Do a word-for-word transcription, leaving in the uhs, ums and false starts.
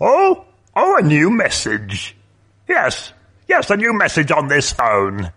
Oh, oh, a new message. Yes, yes, a new message on this phone.